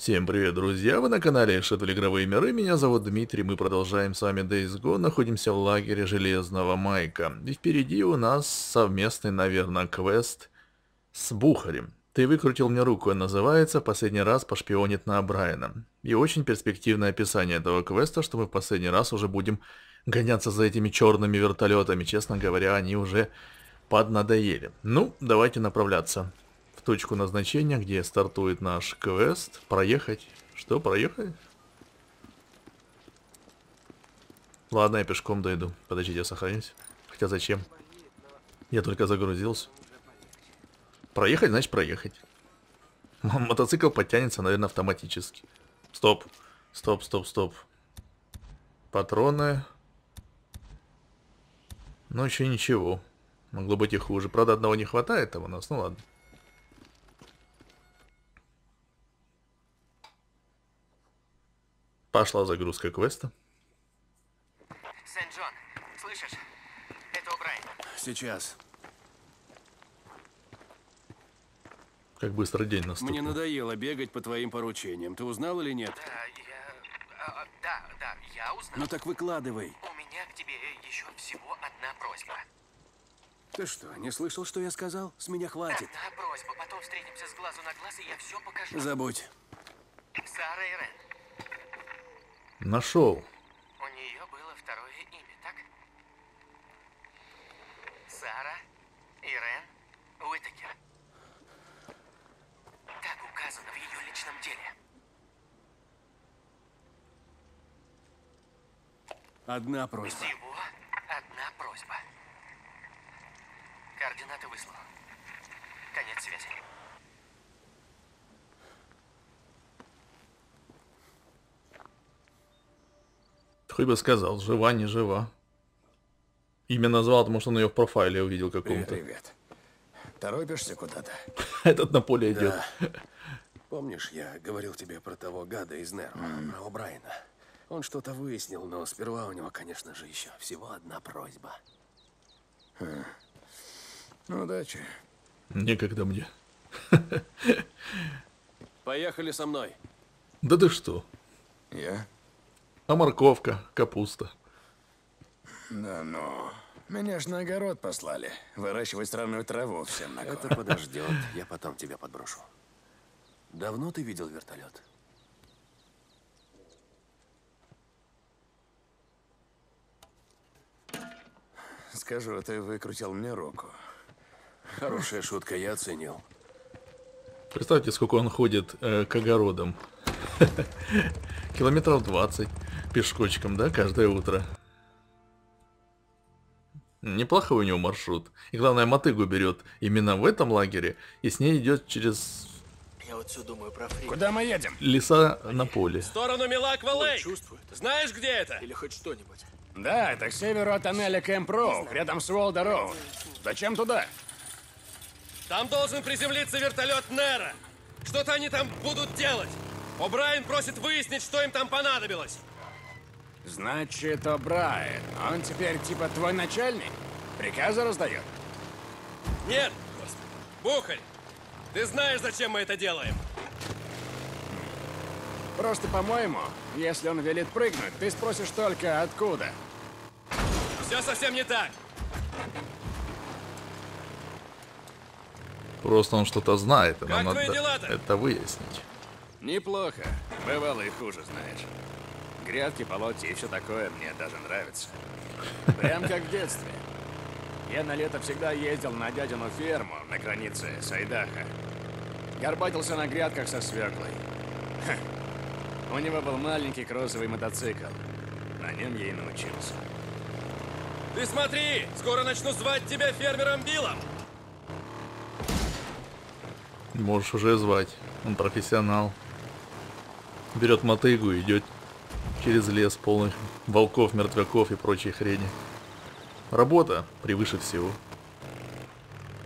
Всем привет, друзья! Вы на канале Shadville Игровые Миры, меня зовут Дмитрий, мы продолжаем с вами Days Gone, находимся в лагере Железного Майка. И впереди у нас совместный, наверное, квест с Бухарем. «Ты выкрутил мне руку» называется, в последний раз пошпионит на O'Брайена. И очень перспективное описание этого квеста, что мы в последний раз уже будем гоняться за этими черными вертолетами, честно говоря, они уже поднадоели. Ну, давайте направляться в точку назначения, где стартует наш квест. Проехать. Что, проехать? Ладно, я пешком дойду. Подождите, я сохранюсь. Хотя зачем? Я только загрузился. Проехать, значит проехать. Мотоцикл подтянется, наверное, автоматически. Стоп. Стоп, стоп, стоп. Патроны. Ну, еще ничего. Могло быть и хуже. Правда, одного не хватает там у нас. Ну, ладно. Пошла загрузка квеста. Сент-Джон, слышишь? Это O'Брайен. Сейчас. Как быстро день наступил. Мне надоело бегать по твоим поручениям. Ты узнал или нет? Да, я узнал. Ну так выкладывай. У меня к тебе еще всего одна просьба. Ты что, не слышал, что я сказал? С меня хватит. Одна просьба, потом встретимся с глазу на глаз, и я все покажу. Забудь. Сара Ирен. Нашел. У нее было второе имя, так? Сара Ирен Уитакер. Так указано в ее личном деле. Одна просьба. Всего одна просьба. Координаты выслал. Конец связи. Хоть бы сказал, жива, не жива. Имя назвал, потому что он ее в профайле увидел каком-то. Привет. Торопишься куда-то? Этот на поле идет. Помнишь, я говорил тебе про того гада из Неру, про O'Брайена? Он что-то выяснил, но сперва у него, конечно же, еще всего одна просьба. Ну, удачи. Некогда мне. Поехали со мной. Да ты что? Я? А морковка, капуста. Да ну, меня ж на огород послали. Выращивать странную траву всем на кого. Это подождет, я потом тебя подброшу. Давно ты видел вертолет? Скажу, ты выкрутил мне руку. Хорошая шутка, я оценил. Представьте, сколько он ходит к огородам. Километров 20 пешочком, да, каждое утро. Неплохой у него маршрут. И главное, мотыгу берет именно в этом лагере и с ней идет через... Я вот все думаю про Фри. Куда мы едем? Леса на поле. В сторону Милакуа Лейк. Знаешь, где это? Или хоть что-нибудь? Да, это к северу от тоннеля Кэмп Роу, рядом с Уолда-Роу. Зачем туда? Там должен приземлиться вертолет Нера. Что-то они там будут делать. O'Брайен просит выяснить, что им там понадобилось. Значит, O'Брайен. Он теперь типа твой начальник? Приказы раздает? Нет, Бухарь. Ты знаешь, зачем мы это делаем? Просто, по-моему, если он велит прыгнуть, ты спросишь только, откуда. Все совсем не так. Просто он что-то знает, и нам надо это выяснить. Неплохо. Бывало и хуже, знаешь. Грядки, полотья и все такое мне даже нравится. Прям как в детстве. Я на лето всегда ездил на дядину ферму на границе Сайдаха. Горбатился на грядках со свеклой. У него был маленький кроссовый мотоцикл. На нем я и научился. Ты смотри! Скоро начну звать тебя фермером Биллом! Можешь уже звать. Он профессионал. Берет мотыгу и идет через лес полных волков, мертвяков и прочей хрени. Работа превыше всего.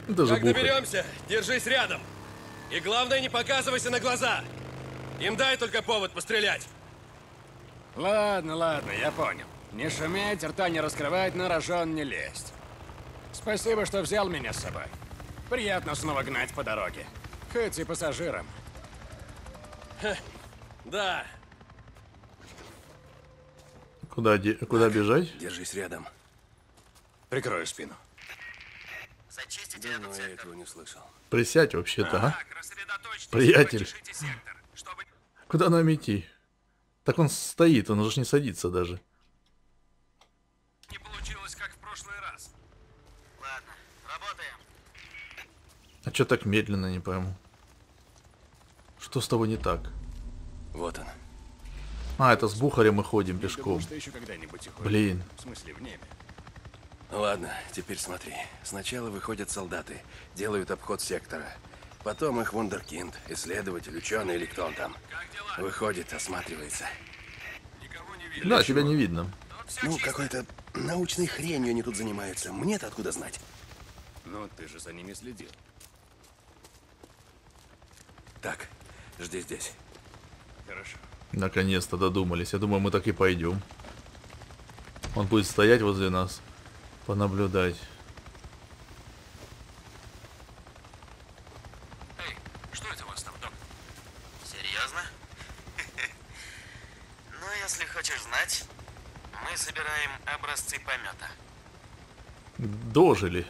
Это же как Бухарь. Доберемся, держись рядом. И главное, не показывайся на глаза. Им дай только повод пострелять. Ладно, ладно, я понял. Не шуметь, рта не раскрывать, на рожон не лезть. Спасибо, что взял меня с собой. Приятно снова гнать по дороге. Хоть и пассажирам. Да. Куда бежать? Держись рядом. Прикрою спину. Зачистите этот сектор. Я этого не слышал. Присядь вообще-то, а? Приятель. Чтобы... Куда нам идти? Так он стоит, он же не садится даже. Не получилось, как в прошлый раз. Ладно, работаем. А чё так медленно, не пойму. Что с тобой не так? Вот он. А, это с Бухарем мы ходим пешком. Блин. В смысле, в небе. Ладно, теперь смотри. Сначала выходят солдаты, делают обход сектора. Потом их вундеркинд, исследователь, ученый или кто он там. Выходит, осматривается. Не да, тебя не видно. Ну, какой-то научной хренью они тут занимаются. Мне-то откуда знать? Ну, ты же за ними следил. Так, жди здесь. Хорошо. Наконец-то додумались. Я думаю, мы так и пойдем. Он будет стоять возле нас, понаблюдать. Дожили.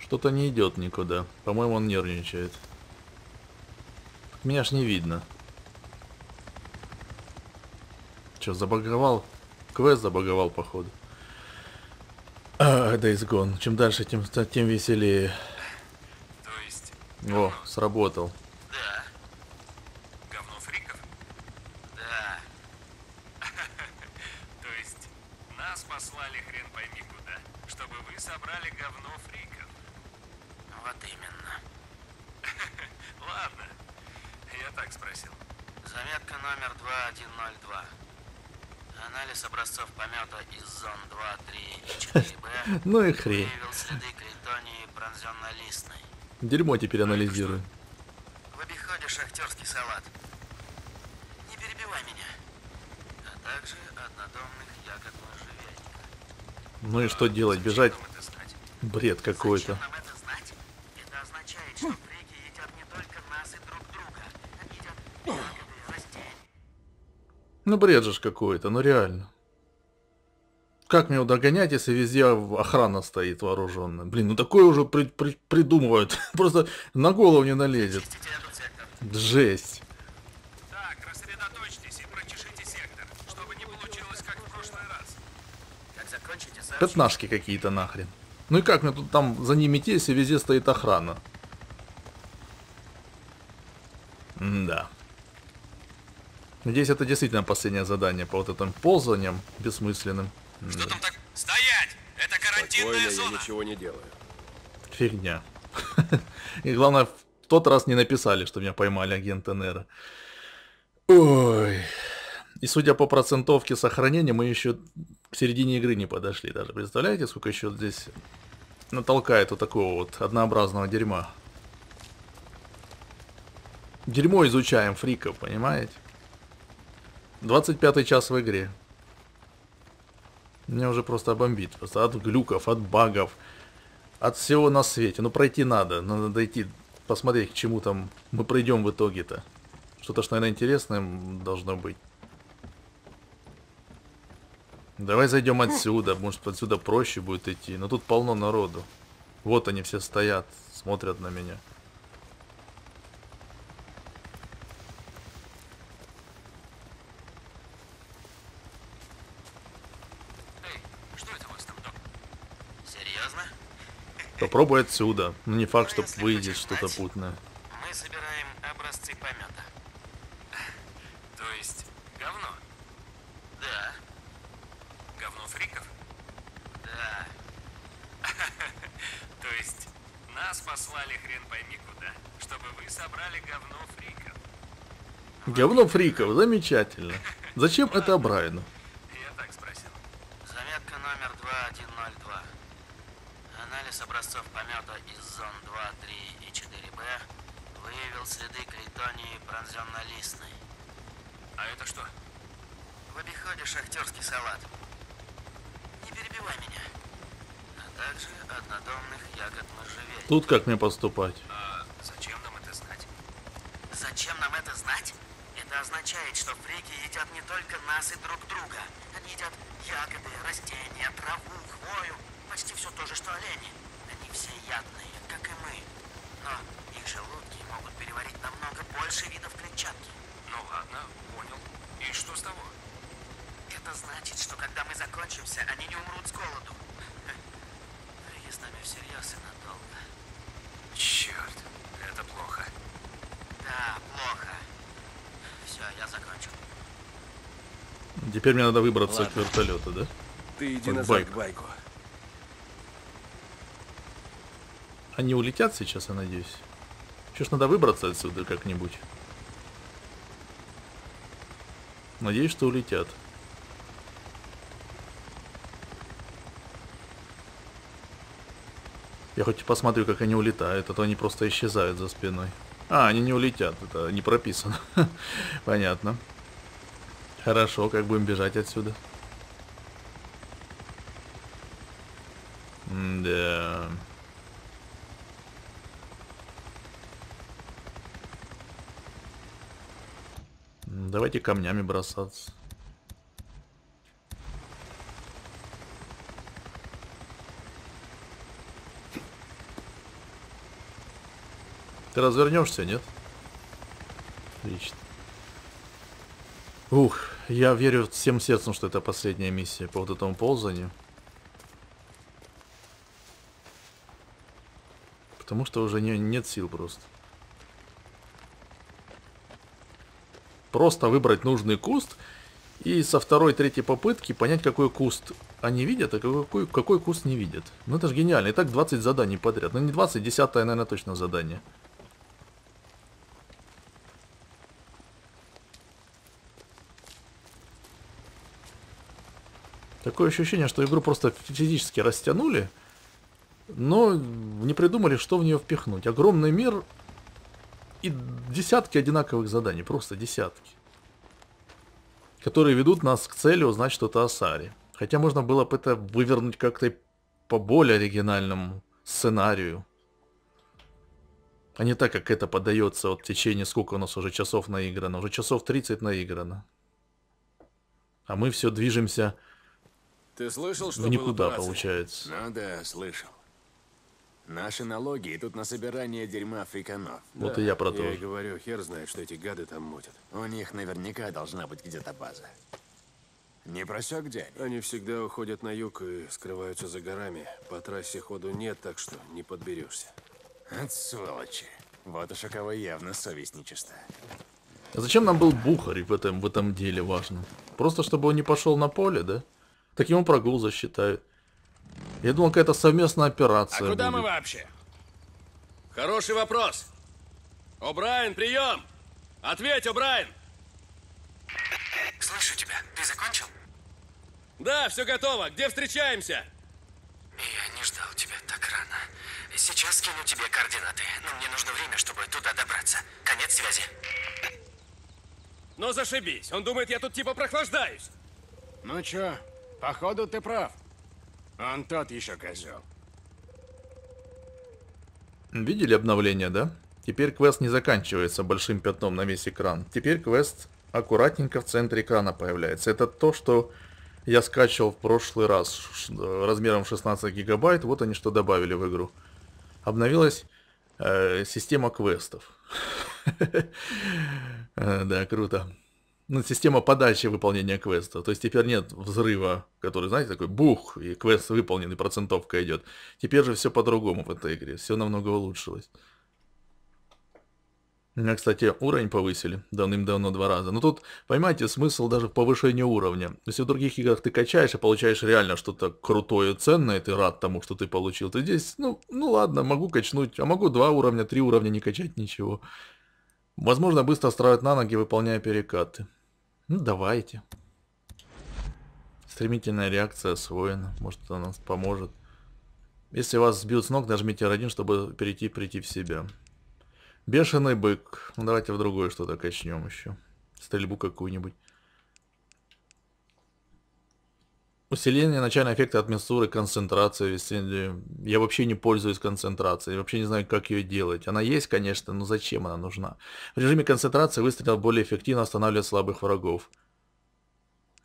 Что-то не идет никуда. По-моему, он нервничает. Меня ж не видно. Че, забаговал? Квест забаговал, походу. Days Gone. Чем дальше, тем веселее. То есть... О, сработал. Ну и хрень. Дерьмо теперь анализирую. В обиходе шахтерский салат. Не перебивай меня. А также однодомных ягодного животика. Ну и что делать? Бежать? Бред какой-то. Это означает, что фрики едят не только нас и друг друга. Они едят ягоды и растения. Ну бред же какой-то, ну реально. Как мне его догонять, если везде охрана стоит вооруженная? Блин, ну такое уже придумывают. Просто на голову не налезет. Жесть. Так, рассредоточьтесь и прочешите сектор, чтобы не получилось, как в прошлый раз. Как закончите, сообщите. Пятнашки какие-то нахрен. Ну и как мне тут там за ними идти, если везде стоит охрана? Да. Надеюсь, это действительно последнее задание по вот этим ползаниям бессмысленным. Что там так? Стоять! Это карантинная зона! Я ничего не делаю. Фигня. И главное, в тот раз не написали, что меня поймали агенты Неру. Ой. И судя по процентовке сохранения, мы еще к середине игры не подошли даже. Представляете, сколько еще здесь натолкает вот такого вот однообразного дерьма. Дерьмо изучаем фриков, понимаете? 25-й час в игре. Меня уже просто бомбит. Просто от глюков, от багов, от всего на свете. Ну пройти надо. Надо дойти, посмотреть, к чему там мы пройдем в итоге-то. Что-то ж, наверное, интересное должно быть. Давай зайдем отсюда. Может, отсюда проще будет идти. Но тут полно народу. Вот они все стоят, смотрят на меня. Попробуй отсюда. Ну, не факт, что выйдет что-то путное. Мы собираем образцы помета. То есть говно? Да. Говно фриков? Да. То есть нас послали хрен пойми куда, чтобы вы собрали говно фриков. Говно фриков, замечательно. Зачем это Брайану? Я так спросил. Заметка номер 2102. Анализ образцов помета из зон 2, 3 и 4Б выявил следы критонии пронзенно-листной. А это что? В обиходе шахтерский салат. Не перебивай меня. А также однодомных ягод можжевельников. Тут как мне поступать? А зачем нам это знать? едят не только нас и друг друга. Они едят ягоды, растения, траву, хвою. Почти все то же, что олени. Они все ядные, как и мы. Но их желудки могут переварить намного больше видов клетчатки. Ну ладно, понял. И что с того? Это значит, что когда мы закончимся, они не умрут с голоду. Ты с нами всерьез и надолго. Черт, это плохо. Да, плохо. Все, я закончил. Теперь мне надо выбраться от вертолета, да? Ты иди назад к байку. Они улетят сейчас, я надеюсь. Чё ж, надо выбраться отсюда как-нибудь. Надеюсь, что улетят. Я хоть посмотрю, как они улетают, а то они просто исчезают за спиной. А, они не улетят, это не прописано. Понятно. Хорошо, как будем бежать отсюда? Да. Давайте камнями бросаться. Ты развернешься, нет? Отлично. Ух, я верю всем сердцем, что это последняя миссия по вот этому ползанию. Потому что уже нет сил просто. Просто выбрать нужный куст и со второй-третьей попытки понять, какой куст они видят, а какой куст не видят. Ну это же гениально. И так 20 заданий подряд. Ну не 20, 10, наверное, точно задание. Такое ощущение, что игру просто физически растянули, но не придумали, что в нее впихнуть. Огромный мир и десятки одинаковых заданий, просто десятки, которые ведут нас к цели узнать что-то о Саре. Хотя можно было бы это вывернуть как-то по более оригинальному сценарию, а не так, как это подается вот в течение, сколько у нас уже часов наиграно, уже часов 30 наиграно. А мы все движемся... Ты слышал, что никуда получается? Ну да, слышал. Наши налоги идут на собирание дерьма африканов. Вот да, и я про то. Я говорю, хер знает, что эти гады там мутят. У них наверняка должна быть где-то база. Не просек, где они? Они всегда уходят на юг и скрываются за горами. По трассе ходу нет, так что не подберешься. От сволочи. Вот уж у кого явно совесть нечиста. А зачем нам был Бухарь в этом деле важно? Просто чтобы он не пошел на поле, да? Так ему прогул засчитают. Я думал, какая-то совместная операция. А куда будет. Мы вообще? Хороший вопрос. O'Брайен, прием! Ответь, O'Брайен! Слышу тебя. Ты закончил? Да, все готово. Где встречаемся? Я не ждал тебя так рано. Сейчас скину тебе координаты. Но мне нужно время, чтобы туда добраться. Конец связи. Ну зашибись. Он думает, я тут типа прохлаждаюсь. Ну чё? Походу, ты прав. Он тот еще козел. Видели обновление, да? Теперь квест не заканчивается большим пятном на весь экран. Теперь квест аккуратненько в центре экрана появляется. Это то, что я скачивал в прошлый раз размером 16 гигабайт. Вот они что добавили в игру. Обновилась система квестов. Да, круто. Система подачи выполнения квеста. То есть теперь нет взрыва, который, знаете, такой бух, и квест выполнен, и процентовка идет. Теперь же все по-другому в этой игре. Все намного улучшилось. У меня, кстати, уровень повысили давным-давно 2 раза. Но тут, понимаете, смысл даже в повышении уровня. Если в других играх ты качаешь и получаешь реально что-то крутое, ценное, ты рад тому, что ты получил, то здесь, ну ладно, могу качнуть, а могу 2 уровня, 3 уровня не качать, ничего. Возможно, быстро строят на ноги, выполняя перекаты. Ну, давайте. Стремительная реакция освоена. Может, она нас поможет. Если вас сбьют с ног, нажмите R1, чтобы прийти в себя. Бешеный бык. Ну, давайте в другое что-то качнем еще. Стрельбу какую-нибудь. Усиление начального эффекта от миссуры, концентрации. Я вообще не пользуюсь концентрацией, вообще не знаю, как ее делать. Она есть, конечно, но зачем она нужна? В режиме концентрации выстрел более эффективно останавливает слабых врагов.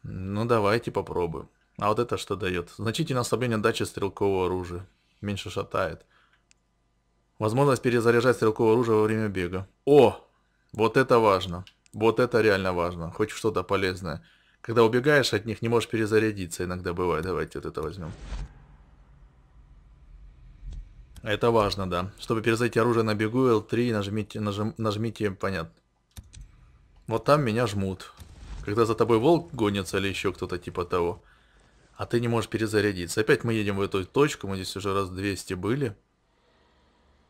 Ну, давайте попробуем. А вот это что дает? Значительное ослабление отдачи стрелкового оружия. Меньше шатает. Возможность перезаряжать стрелковое оружие во время бега. О! Вот это важно. Вот это реально важно. Хоть что-то полезное. Когда убегаешь от них, не можешь перезарядиться. Иногда бывает. Давайте вот это возьмем. Это важно, да. Чтобы перезарядить оружие на бегу, L3 нажмите, понятно. Вот там меня жмут. Когда за тобой волк гонится или еще кто-то типа того. А ты не можешь перезарядиться. Опять мы едем в эту точку. Мы здесь уже раз 200 были.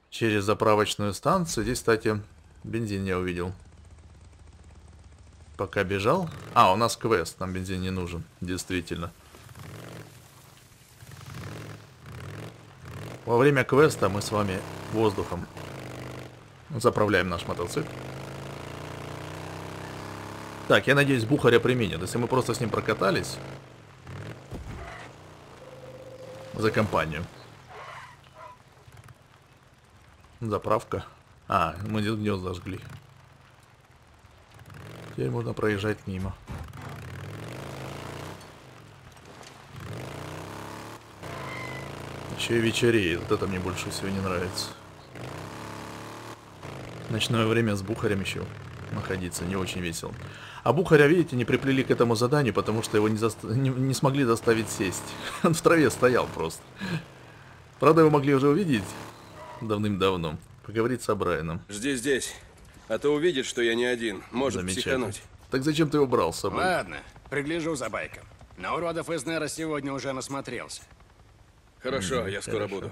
Через заправочную станцию. Здесь, кстати, бензин я увидел. Пока бежал. А, у нас квест. Нам бензин не нужен. Действительно. Во время квеста мы с вами воздухом заправляем наш мотоцикл. Так, я надеюсь, Бухаря применят. Если мы просто с ним прокатались... За компанию. Заправка. А, мы гнезд зажгли. Теперь можно проезжать мимо. Еще и вечереет. Вот это мне больше всего не нравится. Ночное время с Бухарем еще находиться не очень весело. А Бухаря, видите, не приплели к этому заданию, потому что его не смогли заставить сесть. Он в траве стоял просто. Правда, его могли уже увидеть давным-давно. Поговорить с O'Брайеном. Жди здесь, а то увидит, что я не один. Может психануть. Так зачем ты его брал с собой? Ладно, пригляжу за байком. На уродов из Нера сегодня уже насмотрелся. Хорошо, я скоро буду.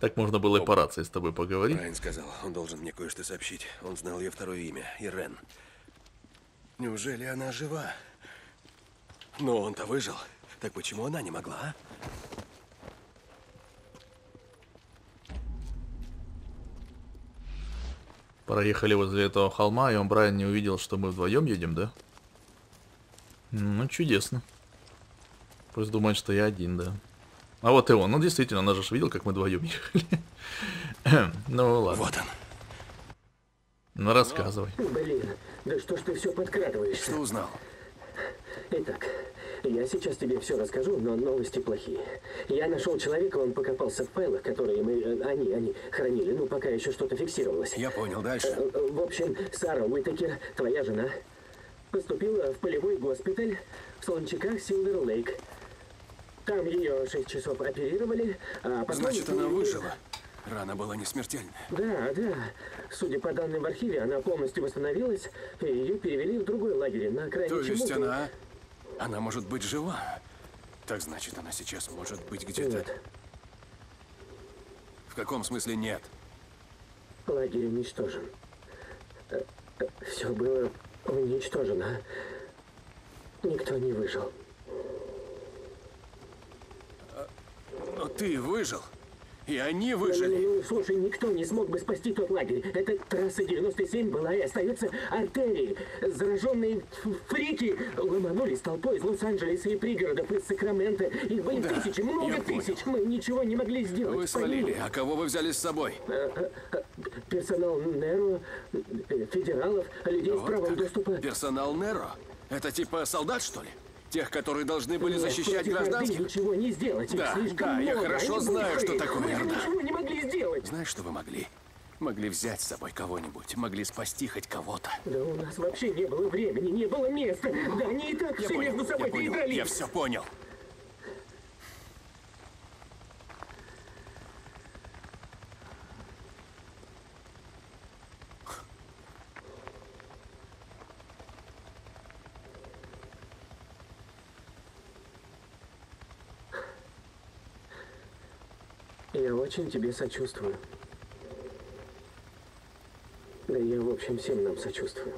Так можно было и по рации с тобой поговорить. Брайан сказал, он должен мне кое-что сообщить. Он знал ее второе имя, Ирен. Неужели она жива? Но он-то выжил. Так почему она не могла, а? Проехали возле этого холма, и он, Брайан, не увидел, что мы вдвоем едем, да? Ну, чудесно. Пусть думает, что я один, да. А вот и он. Ну, действительно, он же видел, как мы вдвоем ехали. Ну, ладно. Вот он. Ну, рассказывай. Блин, да что ж ты все подкрадываешься? Что узнал? Итак, я сейчас тебе все расскажу, но новости плохие. Я нашел человека, он покопался в файлах, которые они хранили, ну, пока еще что-то фиксировалось. Я понял, дальше. В общем, Сара Уитакер, твоя жена, поступила в полевой госпиталь в Солончаках Силвер Лейк. Там ее 6 часов оперировали, а потом... Значит, она выжила. Рана была не смертельная. Да, да. Судя по данным в архиве, она полностью восстановилась, и ее перевели в другой лагерь, на окраине. То есть она... Она может быть жива. Так значит, она сейчас может быть где-то... Нет. В каком смысле нет? Лагерь уничтожен. Все было уничтожено. Никто не выжил. Но ты выжил, и они выжили. Ну, слушай, никто не смог бы спасти тот лагерь. Эта трасса 97 была и остается артерией. Зараженные фрики ломанулись толпой из Лос-Анджелеса и пригородов, из Сакрамента. Их были тысячи, много тысяч. Мы ничего не могли сделать. Вы свалили. А кого вы взяли с собой? Персонал Неру, федералов, людей с правом доступа. Персонал Неру? Это типа солдат, что ли? Тех, которые должны были защищать гражданских. Ничего не сделать. Да, да, я хорошо знаю, что такое. Ничего не могли сделать. Знаешь, что вы могли? Могли взять с собой кого-нибудь, могли спасти хоть кого-то. Да у нас вообще не было времени, не было места. Да они и так все между собой передрались. Я все понял. Я очень тебе сочувствую. Да я, в общем, всем нам сочувствую.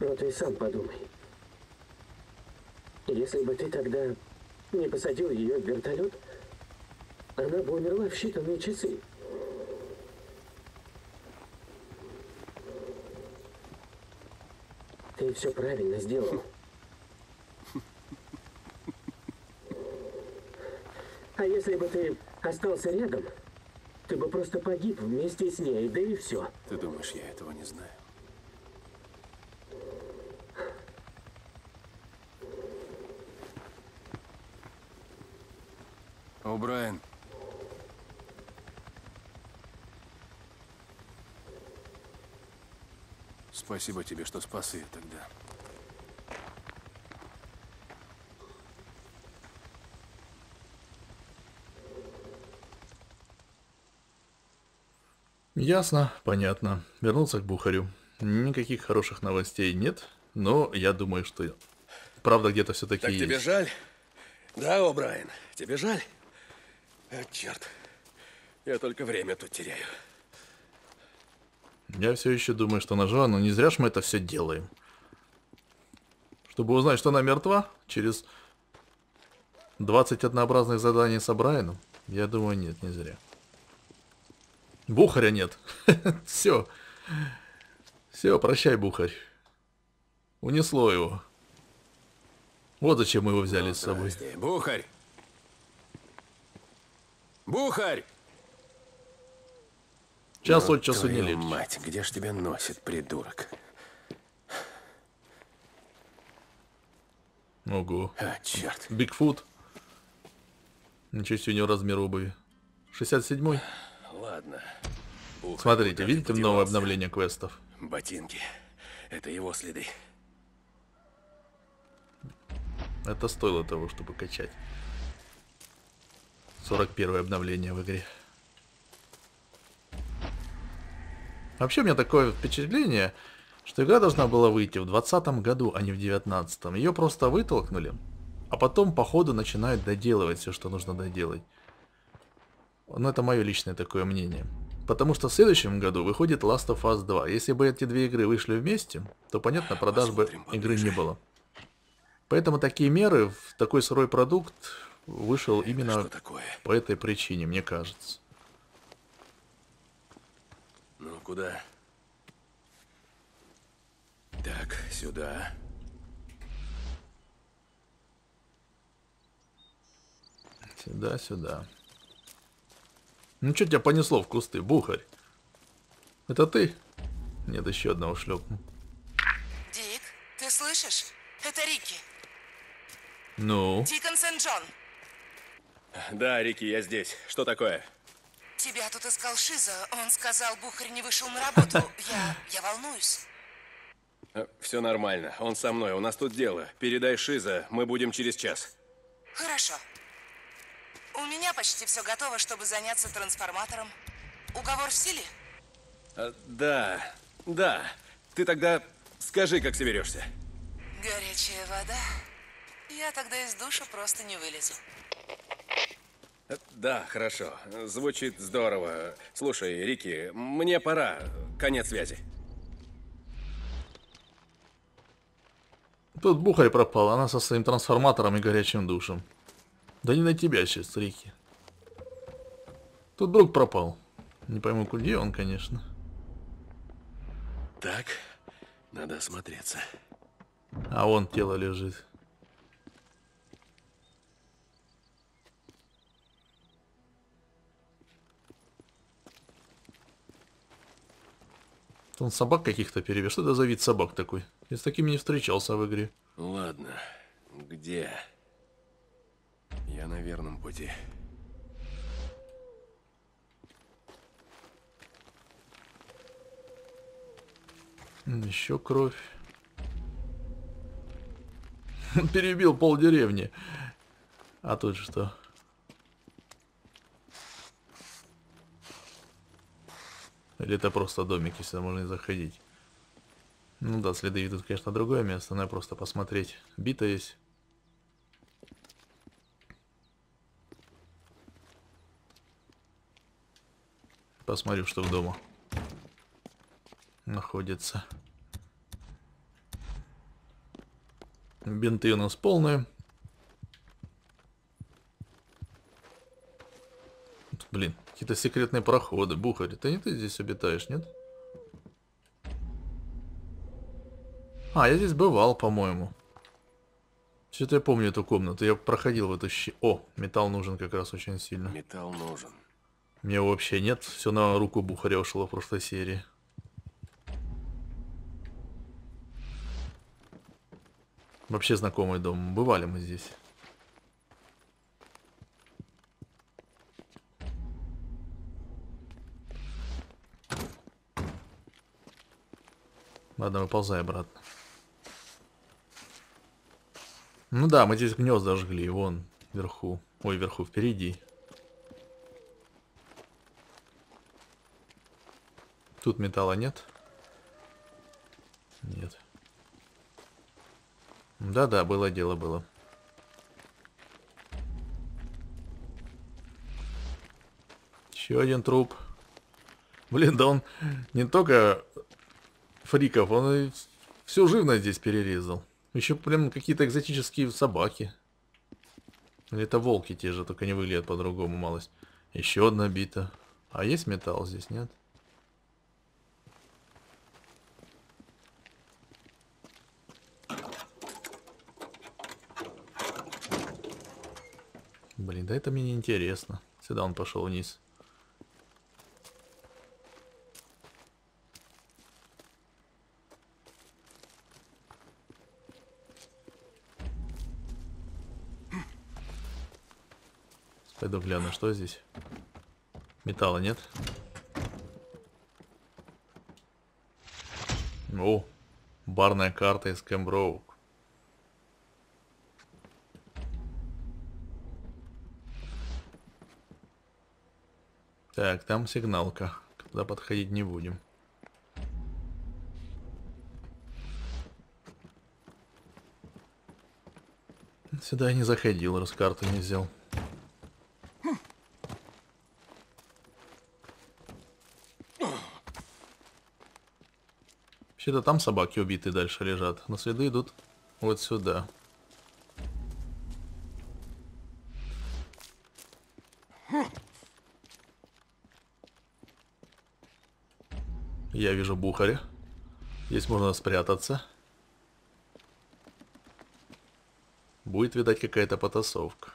Но ты сам подумай. Если бы ты тогда не посадил ее в вертолет, она бы умерла в считанные часы. Ты все правильно сделал. А если бы ты остался рядом, ты бы просто погиб вместе с ней, да и все. Ты думаешь, я этого не знаю? O'Brien. Спасибо тебе, что спас ее тогда. Ясно, понятно. Вернулся к Бухарю. Никаких хороших новостей нет, но я думаю, что правда где-то все-таки так есть. Тебе жаль? Да, O'Брайен, тебе жаль? А, черт, я только время тут теряю. Я все еще думаю, что она жива, но не зря ж мы это все делаем. Чтобы узнать, что она мертва, через 20 однообразных заданий с O'Брайеном, я думаю, нет, не зря. Бухаря нет. Все. Все, прощай, Бухарь. Унесло его. Вот зачем мы его взяли с собой. Бухарь! Бухарь! Час от часу не легче. Мать, где ж тебя носит, придурок? Ого. А, черт. Бигфут. Ничего себе, у него размер обуви. 67-й. Ладно. Бухарь, смотрите, видите новое обновление квестов? Ботинки. Это его следы. Это стоило того, чтобы качать. 41-е обновление в игре. Вообще, у меня такое впечатление, что игра должна была выйти в 2020 году, а не в 2019. Ее просто вытолкнули, а потом, по ходу, начинают доделывать все, что нужно доделать. Но это мое личное такое мнение. Потому что в следующем году выходит Last of Us 2. Если бы эти две игры вышли вместе, то, понятно, продаж бы игры не было. Поэтому такие меры, в такой сырой продукт вышел именно по этой причине, мне кажется. Ну, куда? Так, сюда. Сюда, сюда. Ну что тебя понесло в кусты, Бухарь? Это ты? Нет, еще одного шлепну. Дик, ты слышишь? Это Рики. Ну? Дикон Сент-Джон. Да, Рики, я здесь. Что такое? Тебя тут искал Шиза. Он сказал, Бухарь не вышел на работу. Я волнуюсь. Все нормально. Он со мной. У нас тут дело. Передай Шиза. Мы будем через час. Хорошо. У меня почти все готово, чтобы заняться трансформатором. Уговор в силе? Да, да. Ты тогда скажи, как соберешься. Горячая вода. Я тогда из душа просто не вылезу. Да, хорошо. Звучит здорово. Слушай, Рики, мне пора. Конец связи. Тут Бухарь пропал, она со своим трансформатором и горячим душем. Да не на тебя сейчас, Рики. Тут друг пропал. Не пойму, где он, конечно. Так, надо осмотреться. А вон тело лежит. Он собак каких-то перевез. Что это за вид собак такой? Я с такими не встречался в игре. Ладно, где? Я на верном пути. Еще кровь. Перебил полдеревни. А тут что? Или это просто домик, если можно заходить. Ну да, следы ведут, конечно, на другое место. Надо просто посмотреть. Бита есть. Посмотрим, что в доме находится. Бинты у нас полные. Блин, какие-то секретные проходы. Бухарь, ты не ты здесь обитаешь, нет? А, я здесь бывал, по-моему. Что-то я помню эту комнату. Я проходил в эту щель. О, металл нужен как раз очень сильно. Металл нужен. Мне вообще нет, все на руку Бухаря ушло в прошлой серии. Вообще знакомый дом. Бывали мы здесь. Ладно, выползай обратно. Ну да, мы здесь гнезда жгли, вон, вверху. Ой, вверху, впереди. Тут металла нет? Нет. Да-да, было дело, было. Еще один труп. Блин, да он не только фриков, он и всю живность здесь перерезал. Еще прям какие-то экзотические собаки. Или это волки те же, только не выглядят по-другому малость. Еще одна бита. А есть металл здесь, нет? Блин, да это мне не интересно. Сюда он пошел вниз. Пойду гляну, что здесь. Металла нет. О, барная карта из Кэмп Роу. Так, там сигналка. Туда подходить не будем. Сюда я не заходил, раз карту не взял. Вообще-то там собаки убитые дальше лежат, но следы идут вот сюда. Я вижу Бухаря. Здесь можно спрятаться. Будет, видать, какая-то потасовка.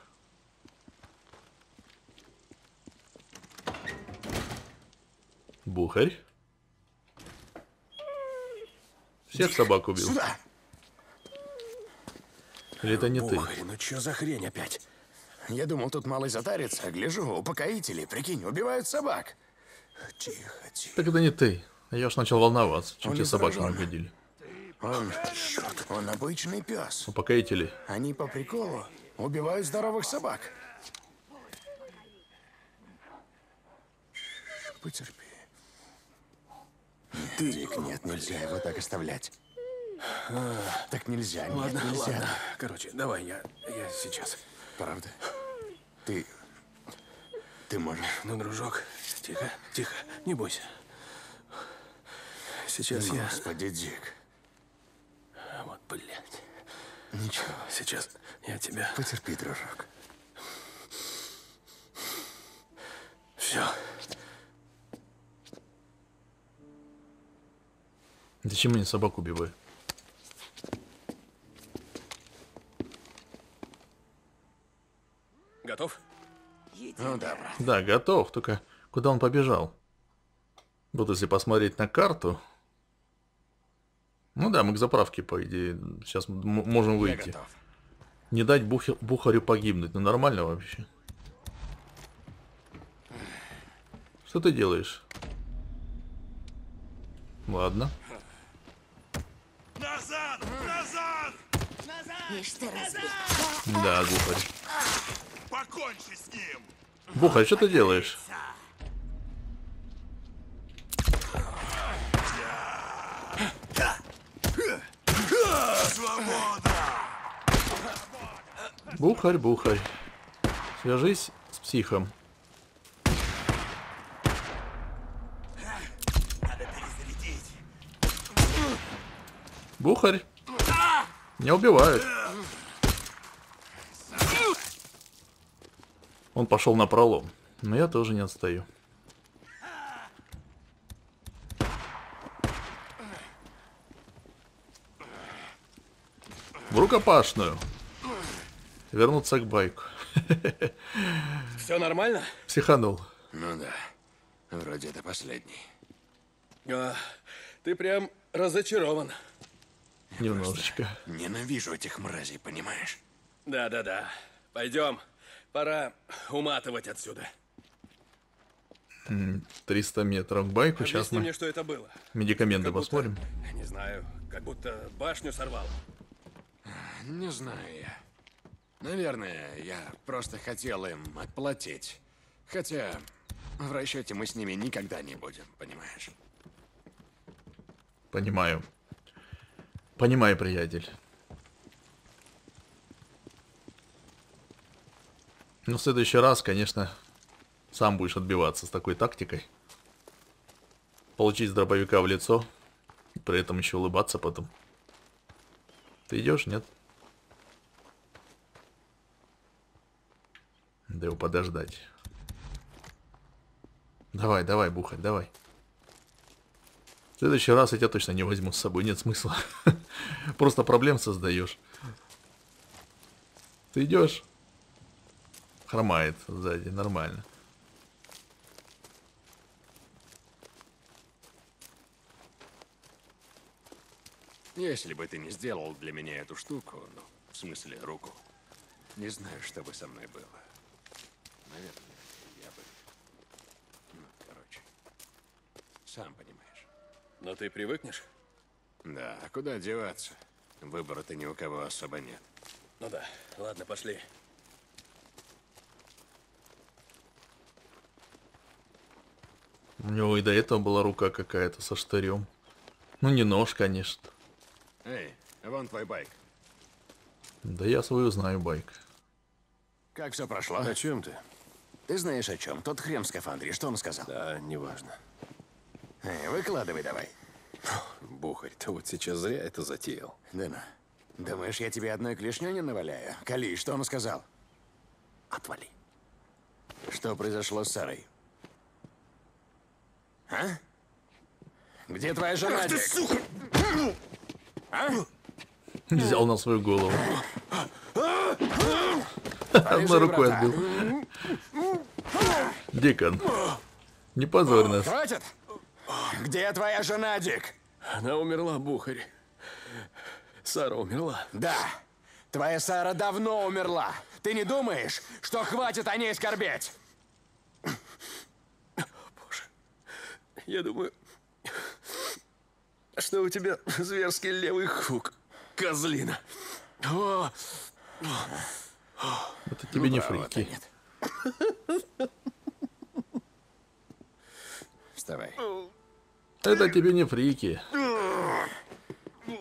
Бухарь. Всех собак убил. Сюда. Или это не Бухарь, ты? Ну чё за хрень опять? Я думал, тут малый затарится, а гляжу, упокоители, прикинь, убивают собак. Тихо, тихо. Так это не ты. Я уж начал волноваться, чем те собаки нагодили. Он обычный пес. Упокоители. Они по приколу убивают здоровых собак. Потерпи. Ты... Дик, нет, нельзя его так оставлять. Так нельзя. Нет, ладно, нельзя. Ладно. Короче, давай я сейчас. Правда? Ты можешь. Ну, дружок, тихо, тихо, не бойся. Сейчас я... Господи, Дик. Вот, блядь. Ничего. Сейчас я тебя... Потерпи, дружок. Все. Зачем они собак убивают? Готов? Ну да, брат. Да, готов. Только куда он побежал? Вот если посмотреть на карту... Ну да, мы к заправке, по идее, сейчас можем выйти. Не дать Бухарю погибнуть. Ну нормально вообще. Что ты делаешь? Ладно. Назад! Назад! Да, Бухарь. Покончи с ним! Бухарь, что ты делаешь? Бухарь, Бухарь. Свяжись с психом. Надо перезарядить. Бухарь. Меня убивают. Он пошел на пролом. Но я тоже не отстаю. В рукопашную. Вернуться к байку. Все нормально? Психанул. Ну да. Вроде это последний. А, ты прям разочарован. Немножечко. Ненавижу этих мразей, понимаешь? Да. Пойдем. Пора уматывать отсюда. 300 метров к байку. Объясни сейчас мне, что это было. Медикаменты как будто, посмотрим. Не знаю, как будто башню сорвал. Не знаю я. Наверное, я просто хотел им отплатить. Хотя в расчете мы с ними никогда не будем, понимаешь? Понимаю. Понимаю, приятель. Но в следующий раз, конечно, сам будешь отбиваться с такой тактикой. Получить с дробовика в лицо, при этом еще улыбаться потом. Ты идешь, нет? Да его подождать. Давай, давай, Бухарь, давай. В следующий раз я тебя точно не возьму с собой, нет смысла. Просто проблем создаешь. Ты идешь? Хромает сзади, нормально. Если бы ты не сделал для меня эту штуку, ну, в смысле, руку, не знаю, что бы со мной было. Наверное, я бы... Ну, короче, сам понимаешь. Но ты привыкнешь? Да, а куда деваться? Выбора-то ни у кого особо нет. Ну да, ладно, пошли. У него и до этого была рука какая-то со штырем. Ну не нож, конечно. Эй, вон твой байк. Да я свою знаю байк. Как все прошло? О чем ты? Ты знаешь о чем? Тот хрен в скафандре, что он сказал? Да, неважно. Эй, выкладывай давай. Бухарь, ты вот сейчас зря это затеял. Да на. Думаешь, я тебе одной клешню не наваляю? Кали, что он сказал? Отвали. Что произошло с Сарой? А? Где твоя жена? Ах ты, сука! А? Взял на свою голову. Одной рукой отбил. Дикон, не позорь нас. Хватит? Где твоя жена, Дик? Она умерла, Бухарь. Сара умерла. Да. Твоя Сара давно умерла. Ты не думаешь, что хватит о ней скорбеть? Я думаю, что у тебя зверский левый хук, козлина. О! Это тебе ну, не фрики. Вставай. Это тебе не фрики.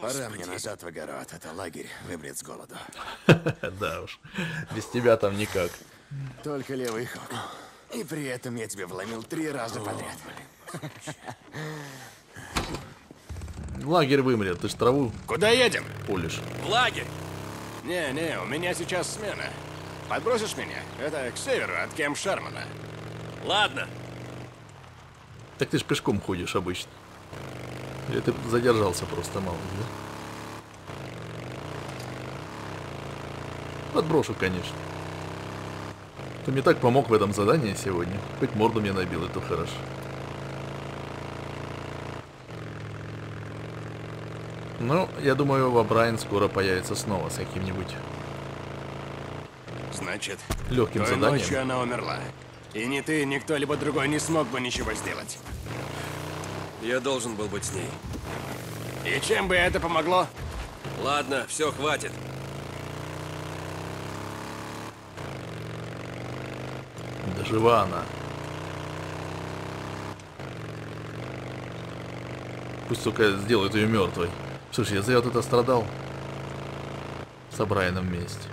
Пора мне назад в огород. Это лагерь вымрет с голоду. Да уж. Без тебя там никак. Только левый хук. И при этом я тебе вломил 3 раза подряд. Лагерь вымрет, ты ж траву. Куда едем? Пулишь. В лагерь. Не, у меня сейчас смена. Подбросишь меня? Это к северу от Кэмп Шармана. Ладно. Так ты ж пешком ходишь обычно. Или ты задержался просто мало, да? Подброшу, конечно. Ты мне так помог в этом задании сегодня. Хоть морду мне набил, это хорошо. Ну, я думаю, O'Брайен скоро появится снова с каким-нибудь. Значит, легким заданием. Ночью она умерла. И ни ты, ни кто-либо другой не смог бы ничего сделать. Я должен был быть с ней. И чем бы это помогло? Ладно, все, хватит. Да жива она. Пусть только сделают ее мертвой. Слушай, я зря вот это страдал. С O'Брайеном вместе.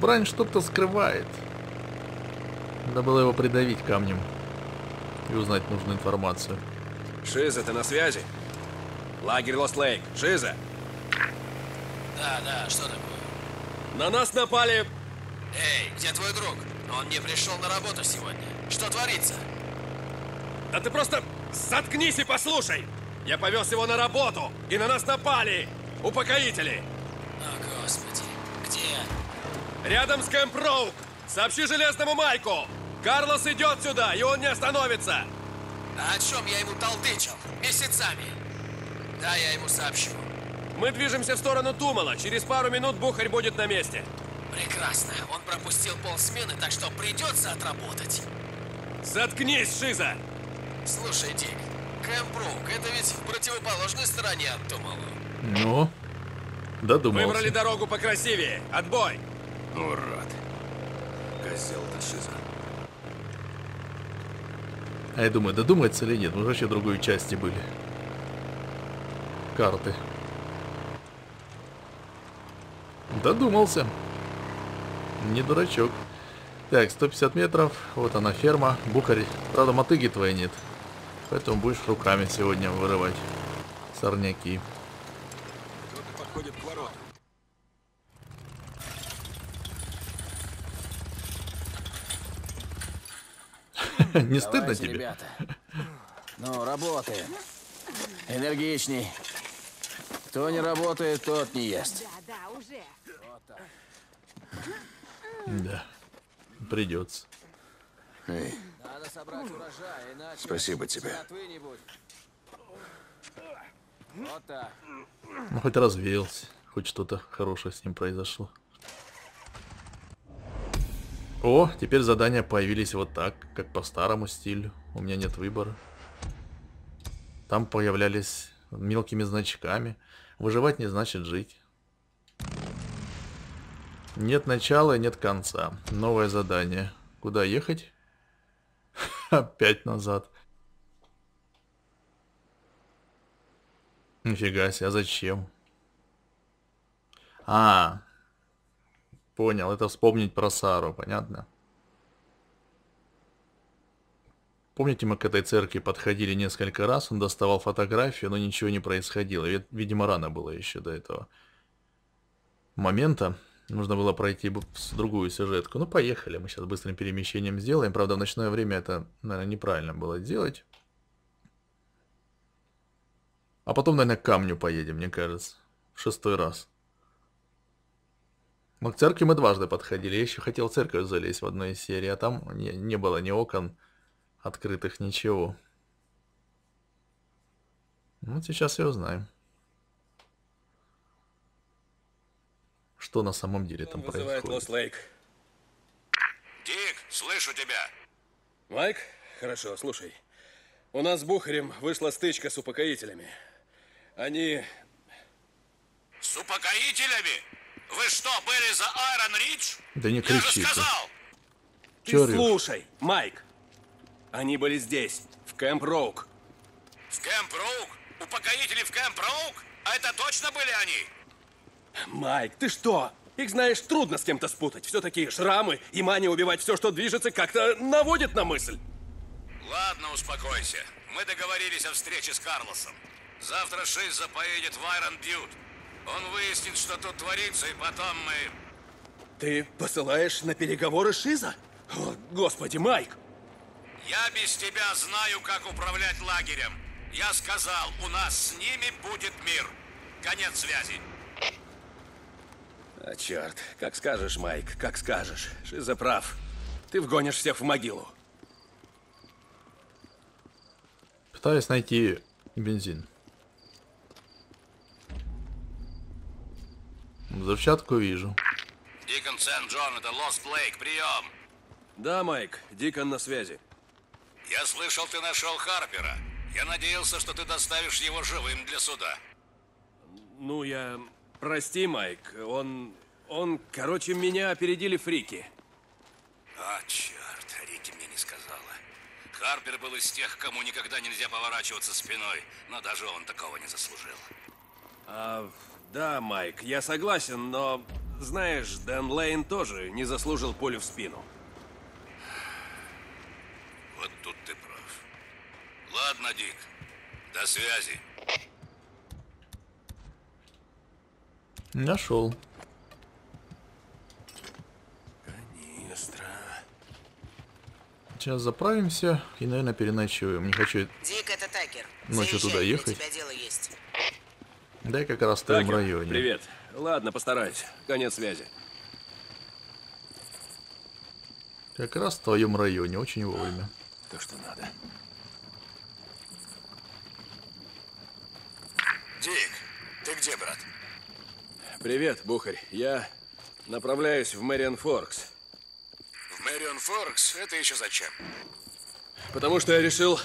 Брайан что-то скрывает. Надо было его придавить камнем. И узнать нужную информацию. Шиза, ты на связи? Лагерь Лост Лейк. Шиза? Да, что такое? На нас напали. Эй, где твой друг? Он не пришел на работу сегодня. Что творится? Да ты просто заткнись и послушай. Я повез его на работу, и на нас напали! Упокоители! О, Господи, где? Рядом с Кэмп Роу! Сообщи Железному Майку! Карлос идет сюда, и он не остановится! А о чем я ему толдычил? Месяцами! Да, я ему сообщу. Мы движемся в сторону Тумала. Через пару минут Бухарь будет на месте. Прекрасно. Он пропустил полсмены, так что придется отработать. Заткнись, Шиза! Слушай, Дик, Кэмп Роу, это ведь в противоположной стороне от Тумалу. Ну, додумался. Выбрали дорогу покрасивее. Отбой! Урод. Козел ты шиза. А я думаю, додумается или нет? Мы вообще в другой части были. Карты. Додумался. Не дурачок. Так, 150 метров. Вот она, ферма. Бухарь. Правда, мотыги твоей нет. Поэтому будешь руками сегодня вырывать сорняки. Кто-то подходит к воротам. Не стыдно тебе? Ребята. Ну, работаем. Энергичней. Кто не работает, тот не ест. Да, уже. Да. Придется. Эй. Надо собрать урожай, иначе... Спасибо тебе. Вот так. Ну, хоть развеялся. Хоть что-то хорошее с ним произошло. О, теперь задания появились вот так, как по старому стилю. У меня нет выбора. Там появлялись мелкими значками. Выживать не значит жить. Нет начала и нет конца. Новое задание. Куда ехать? Опять назад. Нифига себе, а зачем? А, понял, это вспомнить про Сару, понятно? Помните, мы к этой церкви подходили несколько раз, он доставал фотографию, но ничего не происходило. Видимо, рано было еще до этого момента. Нужно было пройти в другую сюжетку. Ну, поехали, мы сейчас быстрым перемещением сделаем. Правда, в ночное время это, наверное, неправильно было делать. А потом, наверное, к камню поедем, мне кажется. В 6-й раз. Но к церкви мы дважды подходили. Я еще хотел в церковь залезть в одной из серий, а там не было ни окон открытых, ничего. Вот сейчас и узнаем, что на самом деле там происходит. Лос-Лейк. Дик, слышу тебя. Майк? Хорошо, слушай. У нас с Бухарем вышла стычка с упокоителями. Они... С упокоителями? Вы что, были за Айрон Ридж? Да не кричи. Я же сказал! Ты слушай, Майк. Они были здесь, в Кэмп Роу. В Кэмп Роу? Упокоители в Кэмп Роу? А это точно были они? Майк, ты что? Их, знаешь, трудно с кем-то спутать. Все такие шрамы и мания убивать все, что движется, как-то наводит на мысль. Ладно, успокойся. Мы договорились о встрече с Карлосом. Завтра Шиза поедет в Айрон-Бьют. Он выяснит, что тут творится, и потом мы... Ты посылаешь на переговоры Шиза? О, господи, Майк! Я без тебя знаю, как управлять лагерем. Я сказал, у нас с ними будет мир. Конец связи. А черт, как скажешь, Майк, как скажешь. Шиза прав. Ты вгонишь всех в могилу. Пытаюсь найти бензин. Взрывчатку вижу. Дикон, Сент-Джон, это Лос-Лейк, прием. Да, Майк, Дикон на связи. Я слышал, ты нашел Харпера. Я надеялся, что ты доставишь его живым для суда. Ну, я... Прости, Майк, он... Короче, меня опередили фрики. А, черт, Рики мне не сказала. Харпер был из тех, кому никогда нельзя поворачиваться спиной, но даже он такого не заслужил. А... Да, Майк, я согласен, но, знаешь, Дэн Лейн тоже не заслужил пулю в спину. Вот тут ты прав. Ладно, Дик, до связи. Нашел. Канистра. Сейчас заправимся и, наверное, переночуем. Не хочу... Дик, это Такер. Ночью туда ехать. У тебя дело есть. Да, я как раз в том районе. Привет. Ладно, постараюсь. Конец связи. Как раз в твоем районе, очень вовремя. То, что надо. Дик, ты где, брат? Привет, Бухарь. Я направляюсь в Марион-Форкс. В Марион-Форкс? Это еще зачем? Потому что я решил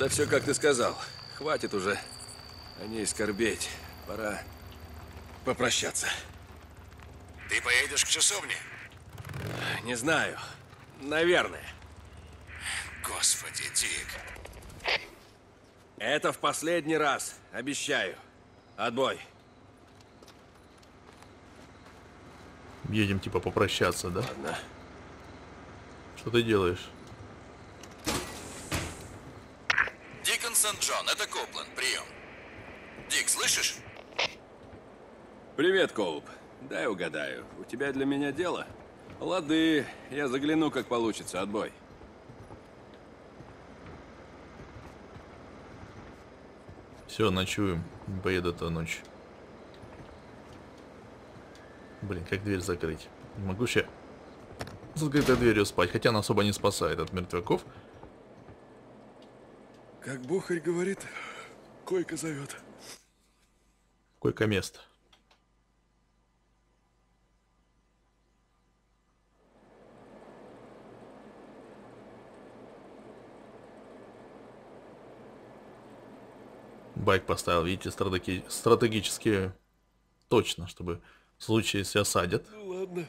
Да все, как ты сказал. Хватит уже о ней скорбеть. Пора попрощаться. Ты поедешь к часовне? Не знаю. Наверное. Господи, Дик. Это в последний раз. Обещаю. Отбой. Едем типа попрощаться, да? Ладно. Что ты делаешь? Дикон, Сент-Джон, это Копленд, прием. Дик, слышишь? Привет, Коуп. Дай угадаю, у тебя для меня дело? Лады, я загляну, как получится, отбой. Все, ночуем. Поеду-то ночь. Блин, как дверь закрыть? Не могу сейчас с открытой дверью спать, хотя она особо не спасает от мертвяков. Как Бухарь говорит, койка зовет. Койка место. Байк поставил, видите, стратегически точно, чтобы в случае, если осадят, ну, ладно.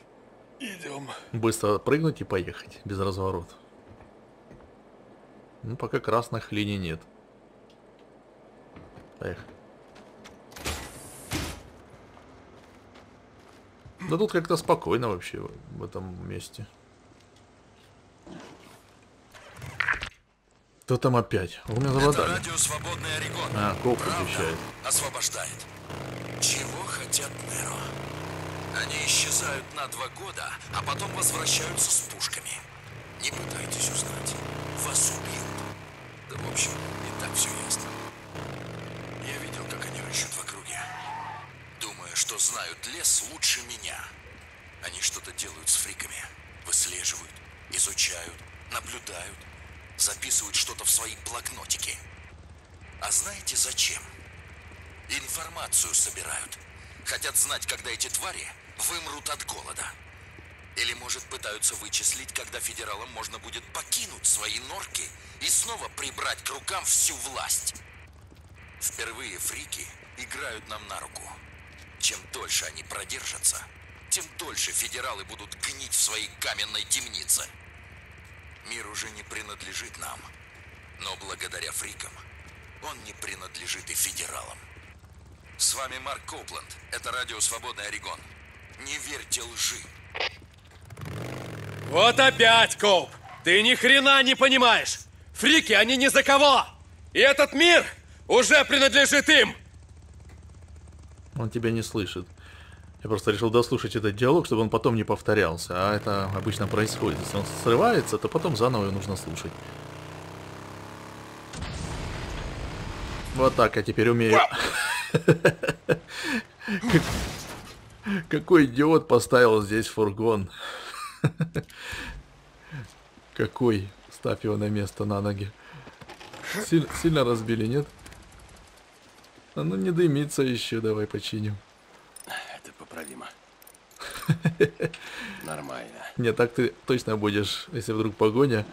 Идем. Быстро прыгнуть и поехать, без разворота. Ну, пока красных линий нет. Поехали. Да тут как-то спокойно вообще в этом месте. Кто там опять? У меня заводали. Радио «Свободный Орегон». А, Коп отвечает. Освобождает. Чего хотят Неру? Они исчезают на 2 года, а потом возвращаются с пушками. Не пытайтесь узнать. Вас убьют. Да, в общем, и так все ясно. Я видел, как они рыщут в округе. Думаю, что знают лес лучше меня. Они что-то делают с фриками. Выслеживают, изучают, наблюдают. Записывают что-то в свои блокнотики. А знаете зачем? Информацию собирают. Хотят знать, когда эти твари вымрут от голода. Или, может, пытаются вычислить, когда федералам можно будет покинуть свои норки и снова прибрать к рукам всю власть. Впервые фрики играют нам на руку. Чем дольше они продержатся, тем дольше федералы будут гнить в своей каменной темнице. Мир уже не принадлежит нам, но благодаря фрикам он не принадлежит и федералам. С вами Марк Копленд, это радио «Свободный Орегон». Не верьте лжи. Вот опять, Коуп! Ты ни хрена не понимаешь! Фрики, они ни за кого! И этот мир уже принадлежит им! Он тебя не слышит. Я просто решил дослушать этот диалог, чтобы он потом не повторялся. А это обычно происходит. Если он срывается, то потом заново его нужно слушать. Вот так я теперь умею. Какой идиот поставил здесь фургон? Какой? Ставь его на место, на ноги. Сильно разбили, нет? А ну не дымится еще, давай починим. Правильно. Нормально. Не, так ты точно будешь, если вдруг погоня,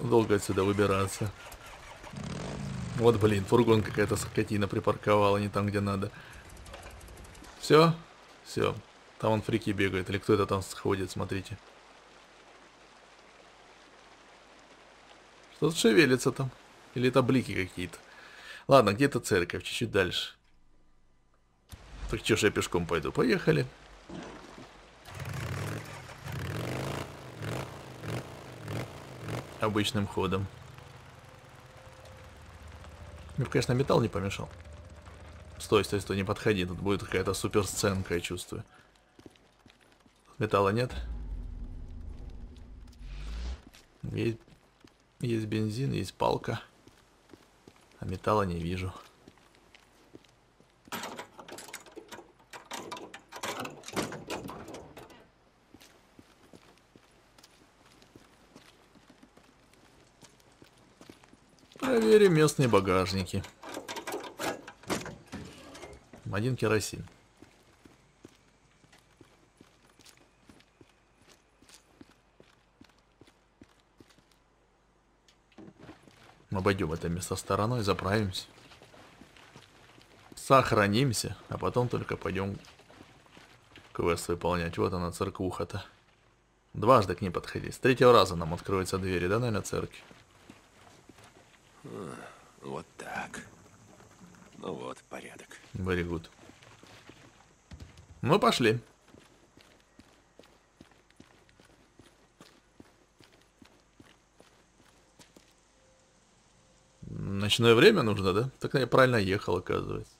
долго отсюда выбираться. Вот, блин, фургон какая-то скотина припарковала не там, где надо. Все? Все. Там он фрики бегает, или кто это там сходит, смотрите. Что-то шевелится там. Или это блики какие-то. Ладно, где-то церковь, чуть-чуть дальше. Так что ж я пешком пойду? Поехали. Обычным ходом. Мне, конечно, металл не помешал. Стой, стой, стой, не подходи. Тут будет какая-то супер сценка, я чувствую. Металла нет. Есть бензин, есть палка. А металла не вижу. Проверим местные багажники. 1 керосин. Мы обойдем это место стороной, заправимся. Сохранимся, а потом только пойдем квест выполнять. Вот она, церквуха-то. Дважды к ней подходить. С третьего раза нам откроются двери, да, наверное, церкви. Вот так. Ну вот, порядок. Very good. Ну, пошли. Ночное время нужно, да? Так я правильно ехал, оказывается.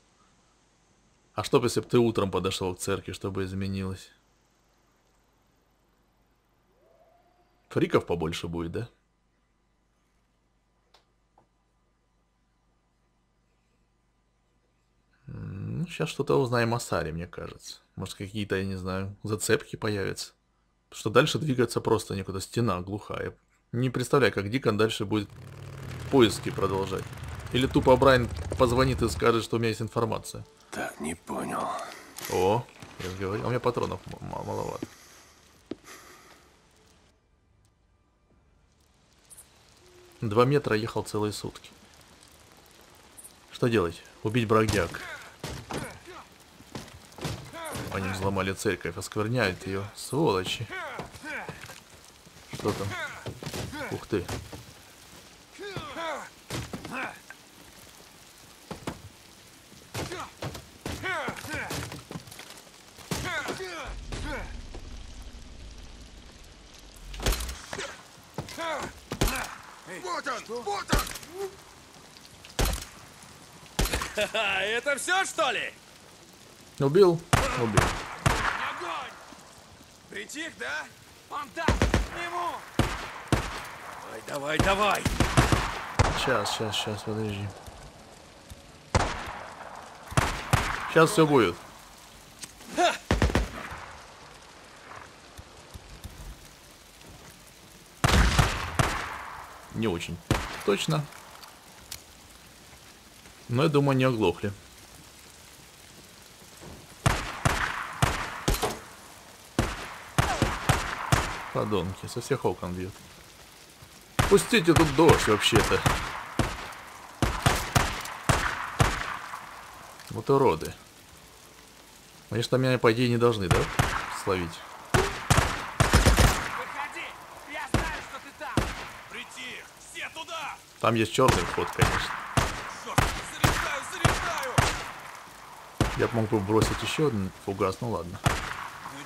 А что, если бы ты утром подошел к церкви, чтобы изменилось? Фриков побольше будет, да? Ну, сейчас что-то узнаем о Саре, мне кажется. Может, какие-то, я не знаю, зацепки появятся. Потому что дальше двигаться просто некуда. Стена глухая. Не представляю, как Дикон дальше будет поиски продолжать. Или тупо Брайан позвонит и скажет, что у меня есть информация. Так, не понял. О, я же говорил, у меня патронов маловато. Два метра ехал целые сутки. Что делать? Убить бродяг. Они взломали церковь, оскверняют ее. Сволочи. Что там? Ух ты. Вот он, вот он! Ха-ха, это все, что ли? Убил, убил. Огонь! Притих, да? Он так, к нему! Давай, давай, давай! Сейчас, сейчас, сейчас, подожди. Сейчас все будет. Ха! Не очень точно. Но я думаю, не оглохли. Подонки, со всех окон бьют. Пустите, тут дождь вообще-то. Вот уроды. Они же там меня, по идее, не должны, да, словить? Там есть черный вход, конечно. Заряжаю, заряжаю! Я бы мог бросить еще один фугас, ну ладно. Ну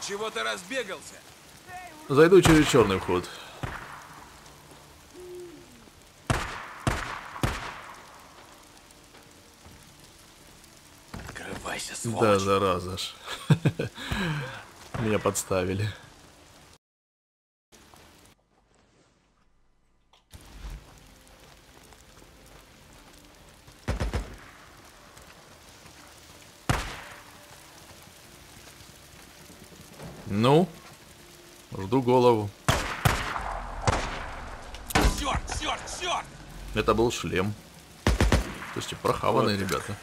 чего ты разбегался? Зайду через черный вход. Открывайся, сволочь. Да, зараза ж. Меня подставили. Ну, жду голову. Черт, черт, черт! Это был шлем. Слушайте, прохаванные вот ребята.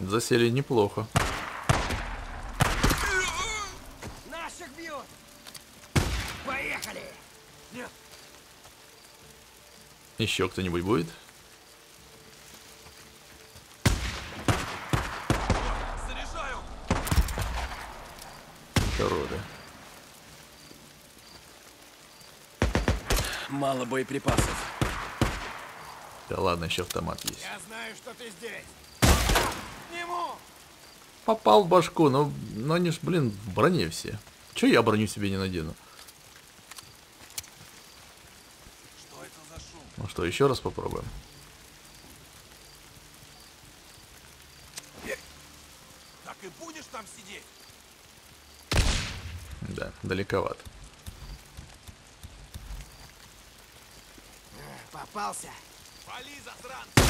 Засели неплохо. Наших бьют! Поехали! Нет. Еще кто-нибудь будет? Мало боеприпасов. Да ладно, еще автомат есть. Я знаю, что ты здесь. Сниму! Попал в башку, но они ж, блин, в броне все. Че я броню себе не надену? Что это за шум? Ну что, еще раз попробуем. Так и будешь там сидеть? Да, далековато. Попался. Вали, засранцы!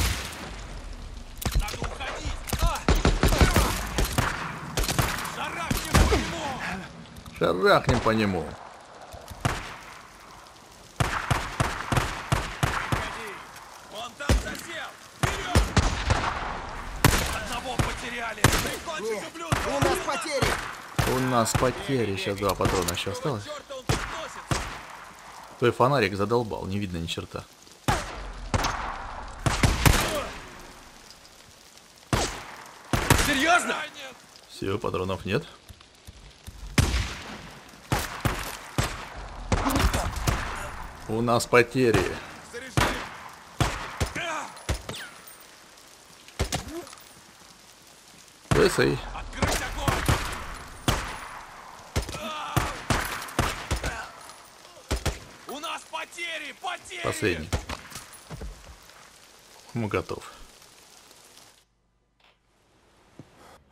Надо уходить! Шарахнем по нему! Шарахнем по нему! Он там засел! Вперед! Одного потеряли! Прикончик, ублюдок! У нас потери! У нас потери! Сейчас два патрона еще осталось. Твой фонарик задолбал, не видно ни черта. Серьезно? Все, патронов нет. У нас потери. Лысый. У нас потери, потери. Последний. Мы готов.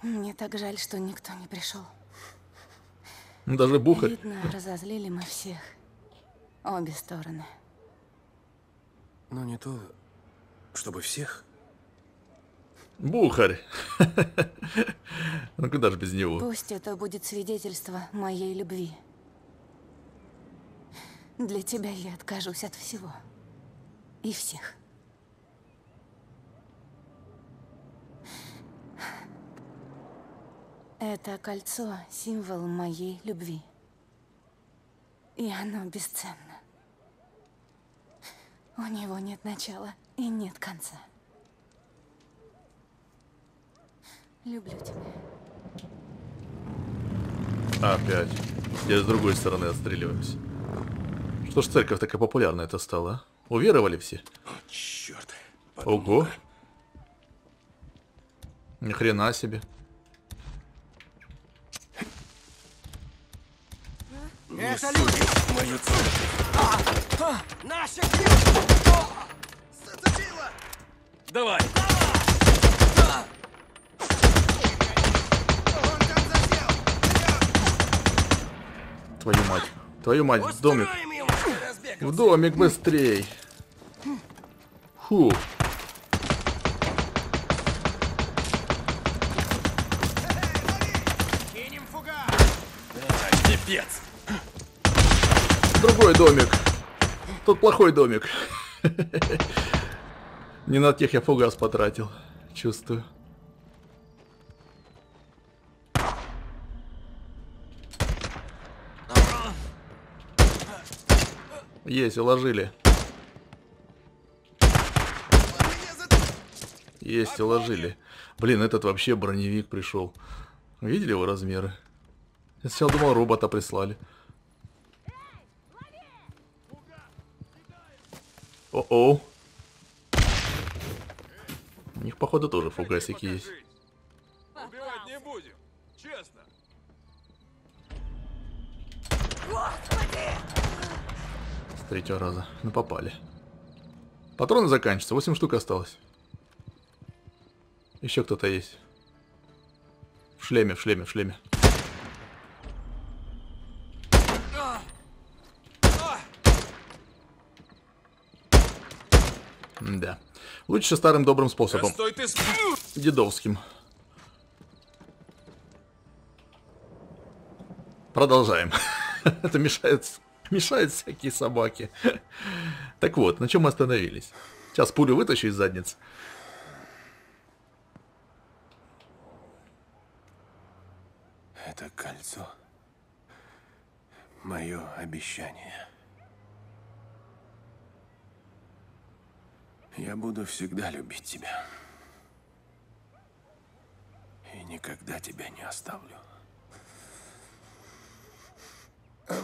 Мне так жаль, что никто не пришел. Даже Бухарь. Видно, разозлили мы всех. Обе стороны. Но не то, чтобы всех. Бухарь. Ну куда же без него? Пусть это будет свидетельство моей любви. Для тебя я откажусь от всего. И всех. Это кольцо – символ моей любви. И оно бесценно. У него нет начала и нет конца. Люблю тебя. Опять. Я с другой стороны отстреливаюсь. Что ж церковь такая популярная это стала? Уверовали все? О, черт. Ого. Ни хрена себе. Это люди. Наша девушка. Зацепила. Давай. Твою мать. Твою мать, в домик. В домик быстрей. Фу. Пипец. Другой домик. Тут плохой домик. Не на тех я фугас потратил. Чувствую. Есть, уложили. Есть, уложили. Блин, этот вообще броневик пришел. Видели его размеры? Я сначала думал, робота прислали. О-о. У них, походу, тоже фугасики есть. Убивать не будем, честно. С третьего раза. Ну, попали. Патроны заканчиваются. 8 штук осталось. Еще кто-то есть. В шлеме, в шлеме, в шлеме. Да. Лучше старым добрым способом. Дедовским. Продолжаем. Это мешает... Мешают всякие собаки. Так вот, на чем мы остановились? Сейчас пулю вытащу из задницы. Это кольцо. Мое обещание. Я буду всегда любить тебя. И никогда тебя не оставлю.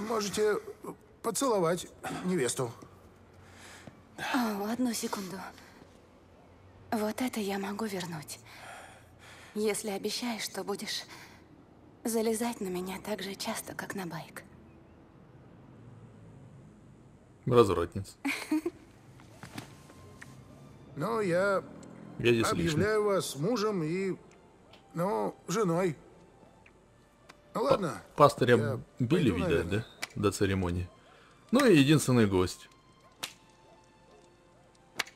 Можете поцеловать невесту. О, одну секунду. Вот это я могу вернуть. Если обещаешь, что будешь залезать на меня так же часто, как на байк. Развратница. Ну, я объявляю вас мужем и, ну, женой. Ну, ладно. Пастыря били, видать, да? До церемонии. Ну и единственный гость.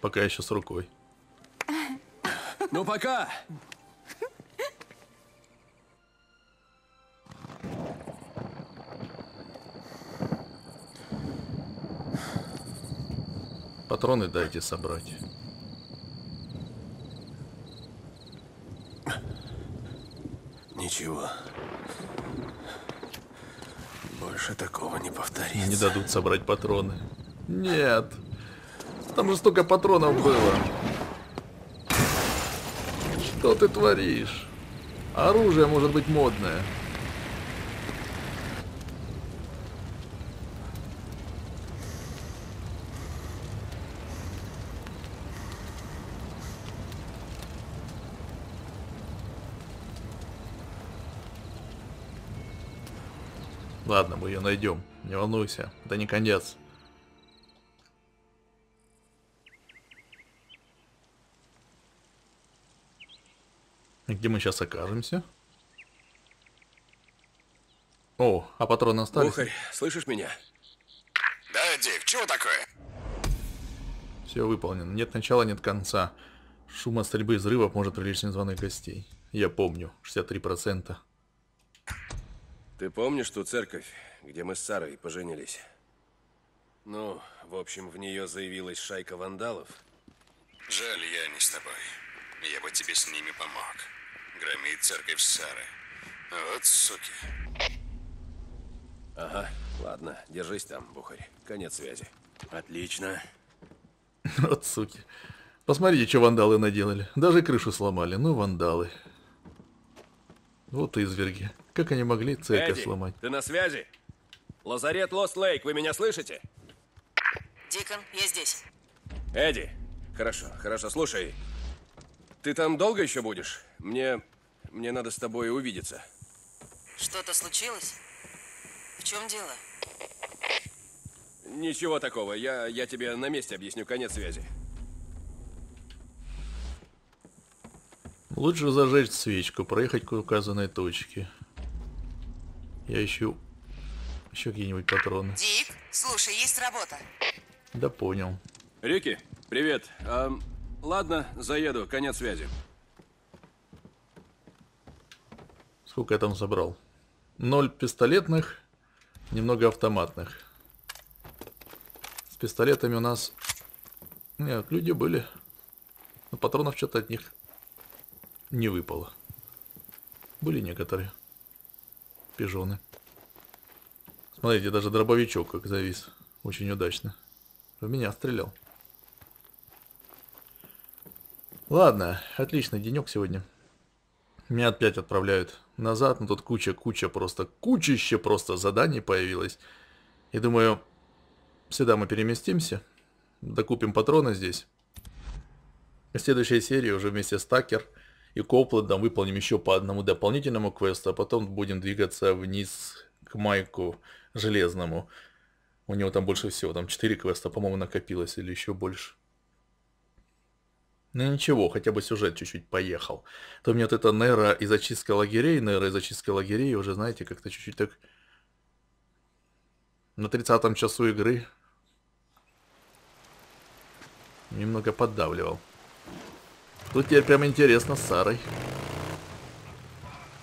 Пока еще с рукой. Ну пока! Патроны дайте собрать. Ничего. Больше такого не повторится. Не дадут собрать патроны. Нет. Там же столько патронов было. Что ты творишь? Оружие может быть модное. Ладно, мы ее найдем. Не волнуйся, это не конец. И где мы сейчас окажемся? О, а патроны остались? Бухарь, слышишь меня? Да, Дик, чего такое? Все выполнено. Нет начала, нет конца. Шум от стрельбы и взрывов может привлечь незваных гостей. Я помню, 63%. Ты помнишь ту церковь, где мы с Сарой поженились? Ну, в общем, в нее заявилась шайка вандалов. Жаль, я не с тобой. Я бы тебе с ними помог. Громит церковь Сары. Вот суки. Ага, ладно, держись там, Бухарь. Конец связи. Отлично. Вот суки. Посмотрите, что вандалы наделали. Даже крышу сломали. Ну, вандалы. Вот изверги. Как они могли церковь сломать? Ты на связи? Лазарет Лост Лейк, вы меня слышите? Дикон, я здесь. Эдди, хорошо, хорошо, слушай. Ты там долго еще будешь? Мне надо с тобой увидеться. Что-то случилось? В чем дело? Ничего такого, я тебе на месте объясню конец связи. Лучше зажечь свечку, проехать к указанной точке. Я ищу еще какие-нибудь патроны. Дик, слушай, есть работа. Да понял. Рики, привет. Ладно, заеду, конец связи. Сколько я там собрал? 0 пистолетных, немного автоматных. С пистолетами у нас... Нет, люди были. Но патронов что-то от них не выпало. Были некоторые. Пижоны. Смотрите, даже дробовичок как завис. Очень удачно. В меня стрелял. Ладно, отличный денек сегодня. Меня опять отправляют назад, но тут кучище просто заданий появилось. И думаю, сюда мы переместимся. Докупим патроны здесь. В следующей серии уже вместе с Такер и Коплендом выполним еще по одному дополнительному квесту, а потом будем двигаться вниз к Майку Железному. У него там больше всего, там 4 квеста, по-моему, накопилось, или еще больше. Ну ничего, хотя бы сюжет чуть-чуть поехал. То мне вот это Нера и зачистка лагерей уже, знаете, как-то чуть-чуть так... На 30-м часу игры... Немного поддавливал. Тут теперь прям интересно с Сарой.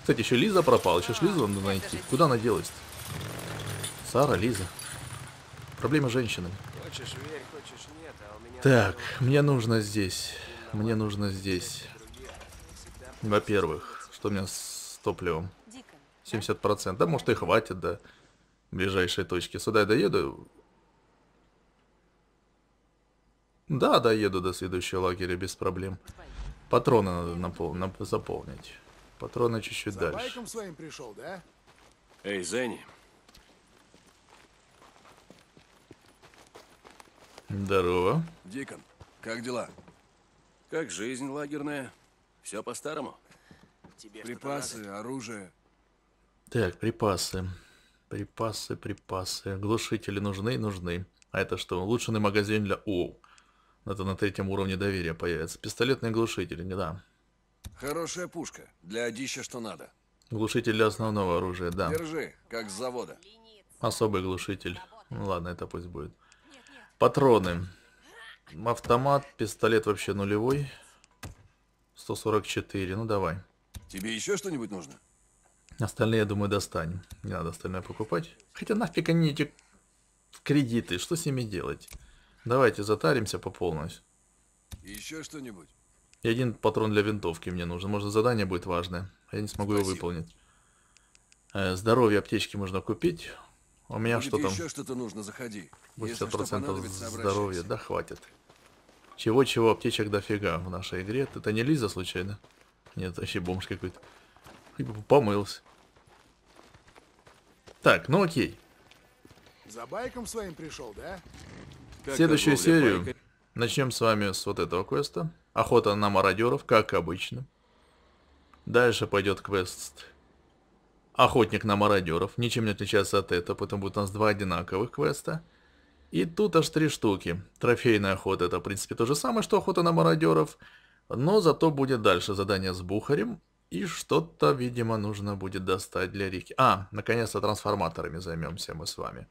Кстати, еще Лиза пропала, еще Лизу надо найти. Куда она делась-то? Сара, Лиза. Проблема с женщинами. Хочешь верь, хочешь нет, а у меня... Так, мне нужно здесь... Мне нужно здесь, во-первых, что у меня с топливом, 70%, да, может и хватит до ближайшей точки. Сюда я доеду? Да, доеду до следующего лагеря без проблем. Патроны надо заполнить. Патроны чуть-чуть дальше. За байком своим пришел, да? Эй, Зенни. Здорово. Дикон, как дела? Как жизнь лагерная? Все по-старому. Припасы, оружие. Так, припасы. Припасы. Глушители нужны. А это что? Улучшенный магазин для... О, это на 3-м уровне доверия появится. Пистолетные глушители, не да. Хорошая пушка. Для одища что надо. Глушитель для основного оружия, да. Держи, как с завода. Особый глушитель. Ну, ладно, это пусть будет. Патроны. Автомат, пистолет вообще нулевой. 144, ну давай. Тебе еще что-нибудь нужно? Остальные, я думаю, достанем. Не надо остальное покупать. Хотя нафиг они эти кредиты, что с ними делать? Давайте затаримся по полной. Еще что-нибудь? И один патрон для винтовки мне нужен. Может, задание будет важное. Я не смогу его выполнить. Здоровье аптечки можно купить. У меня что там? Еще что-то нужно, заходи. 80% здоровья, да хватит. Чего-чего, аптечек дофига в нашей игре. Это не Лиза случайно? Нет, вообще бомж какой-то. Помылся. Так, ну окей. За байком своим пришел, да? Следующую серию начнем с вами с вот этого квеста. Охота на мародеров, как обычно. Дальше пойдет квест Охотник на мародеров. Ничем не отличается от этого, поэтому будет у нас два одинаковых квеста. И тут аж 3 штуки. Трофейная охота — это в принципе то же самое, что охота на мародеров. Но зато будет дальше задание с Бухарем. И что-то, видимо, нужно будет достать для Рики. А, наконец-то трансформаторами займемся мы с вами.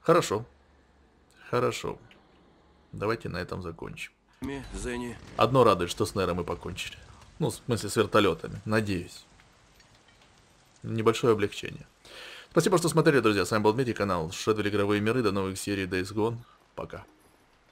Хорошо. Хорошо. Давайте на этом закончим. Одно радует, что с Нером мы покончили. Ну, в смысле, с вертолетами. Надеюсь. Небольшое облегчение. Спасибо, что смотрели, друзья. С вами был Дмитрий, канал Shadville Игровые Миры. До новых серий Days Gone. Пока.